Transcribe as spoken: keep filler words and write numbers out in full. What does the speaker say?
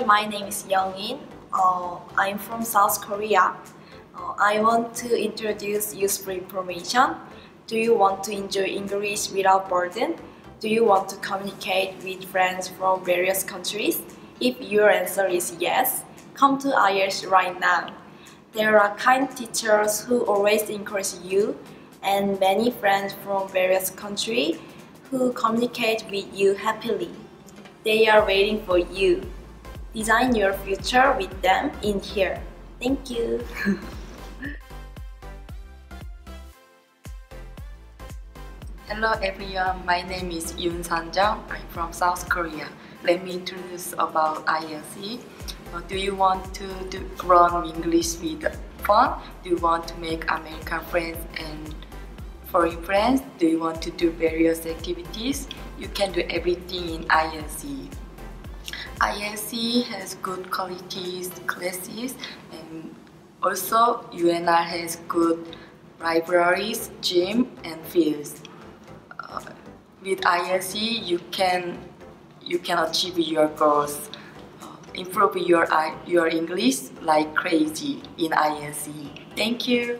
Hi, my name is Young-In. Uh, I'm from South Korea. Uh, I want to introduce useful information. Do you want to enjoy English without burden? Do you want to communicate with friends from various countries? If your answer is yes, come to I E L C right now. There are kind teachers who always encourage you and many friends from various countries who communicate with you happily. They are waiting for you. Design your future with them in here. Thank you. Hello everyone, my name is Yoon Sanjung. I'm from South Korea. Let me introduce about I E L C. Uh, do you want to do, learn English with fun? Do you want to make American friends and foreign friends? Do you want to do various activities? You can do everything in I E L C. I E L C has good qualities, classes, and also U N R has good libraries, gym, and fields. Uh, with I E L C, you can you can achieve your goals, uh, improve your your English like crazy in I E L C. Thank you.